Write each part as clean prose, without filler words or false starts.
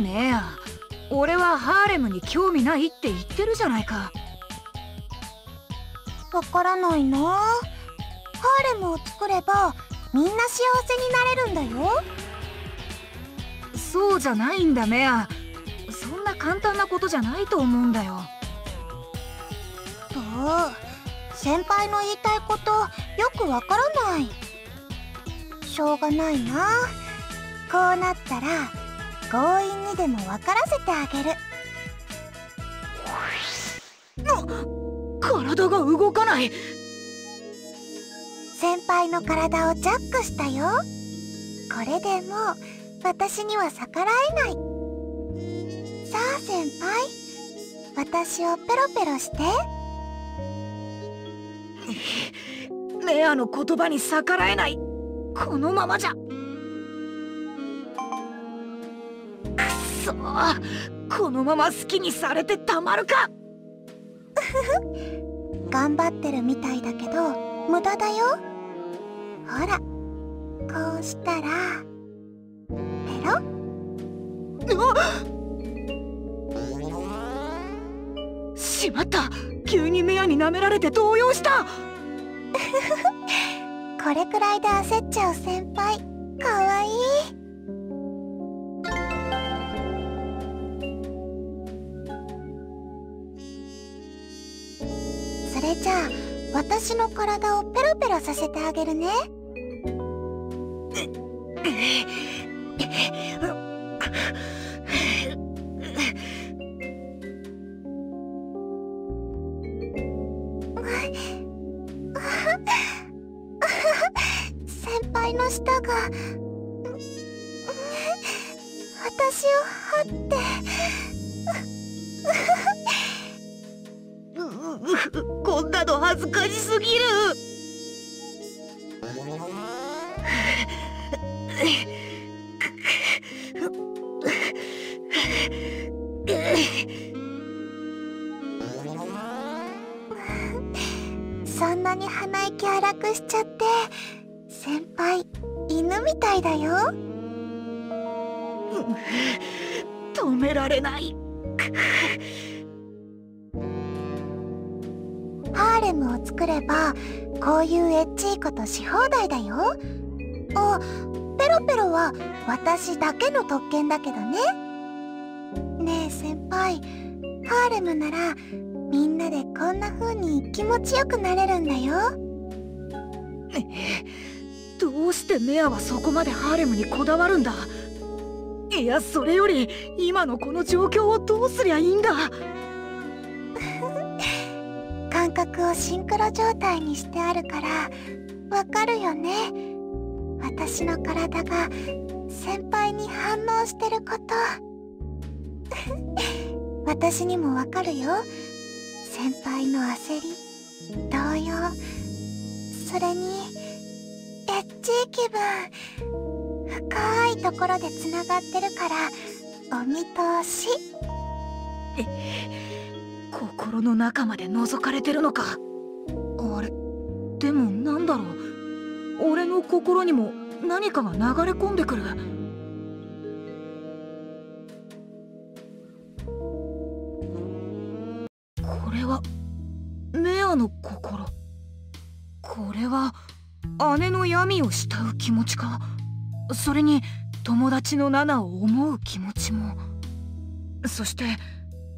ねえや、俺はハーレムに興味ないって言ってるじゃないか。わからないな。ハーレムを作ればみんな幸せになれるんだよ。そうじゃないんだメア。そんな簡単なことじゃないと思うんだよ。どう？先輩の言いたいことよくわからない。しょうがないな。こうなったら強引にでもわからせてあげる。体が動かない。先輩の体をジャックしたよ。これでも私には逆らえない。さあ先輩、私をペロペロして。メアの言葉に逆らえない。このままじゃ。くそー、このまま好きにされてたまるか。頑張ってるみたいだけど無駄だよ。ほら、こうしたらペロッ。しまった、急にメアに舐められて動揺した。これくらいで焦っちゃう先輩かわいい。じゃあ私の体をペロペロさせてあげるね。先輩の舌が私を張ってこんなの恥ずかしすぎる。そんなに鼻息荒くしちゃって先輩犬みたいだよ。止められない。ハーレムを作ればこういうエッチいことし放題だよ。あ、ペロペロは私だけの特権だけどね。ねえ先輩、ハーレムならみんなでこんな風に気持ちよくなれるんだよ。どうしてメアはそこまでハーレムにこだわるんだ。いや、それより今のこの状況をどうすりゃいいんだ。感覚をシンクロ状態にしてあるからわかるよね。私の体が先輩に反応してること。私にもわかるよ。先輩の焦り、動揺、それにエッチい気分。深いところでつながってるからお見通し。心の中まで覗かれてるのか。あれ、でもなんだろう、俺の心にも何かが流れ込んでくる。これはメアの心。これは姉の闇を慕う気持ちか。それに友達のナナを思う気持ちも。そして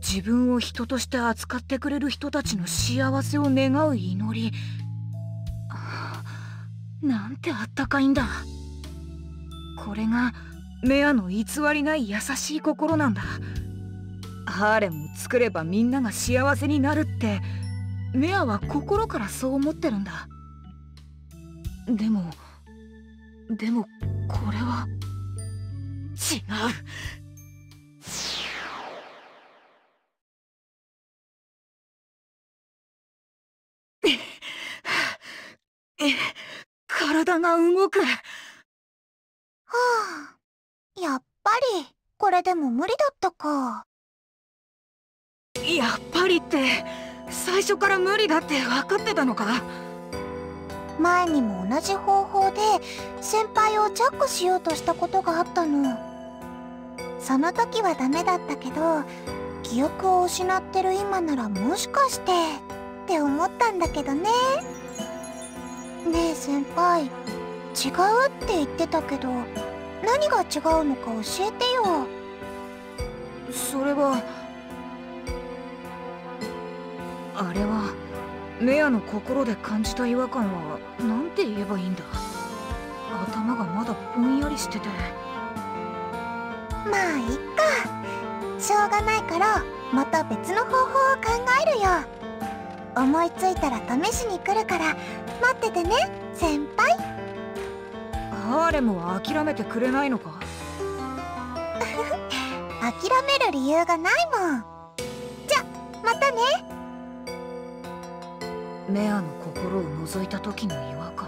自分を人として扱ってくれる人たちの幸せを願う祈り。なんてあったかいんだ。これがメアの偽りない優しい心なんだ。ハーレムを作ればみんなが幸せになるってメアは心からそう思ってるんだ。でもこれは違う。体が動く。はあ、やっぱりこれでも無理だったか。やっぱりって最初から無理だって分かってたのか。前にも同じ方法で先輩をジャックしようとしたことがあったの。その時はダメだったけど、記憶を失ってる今ならもしかしてって思ったんだけどね。ねえ先輩、違うって言ってたけど何が違うのか教えてよ。それはあれはメアの心で感じた違和感はなんて言えばいいんだ。頭がまだぼんやりしてて。まあいっか、しょうがないからまた別の方法を考えるよ。思いついたら試しに来るから待っててね先輩。ハーレムは諦めてくれないのか？諦める理由がないもん。じゃまたね。メアの心を覗いた時の違和感。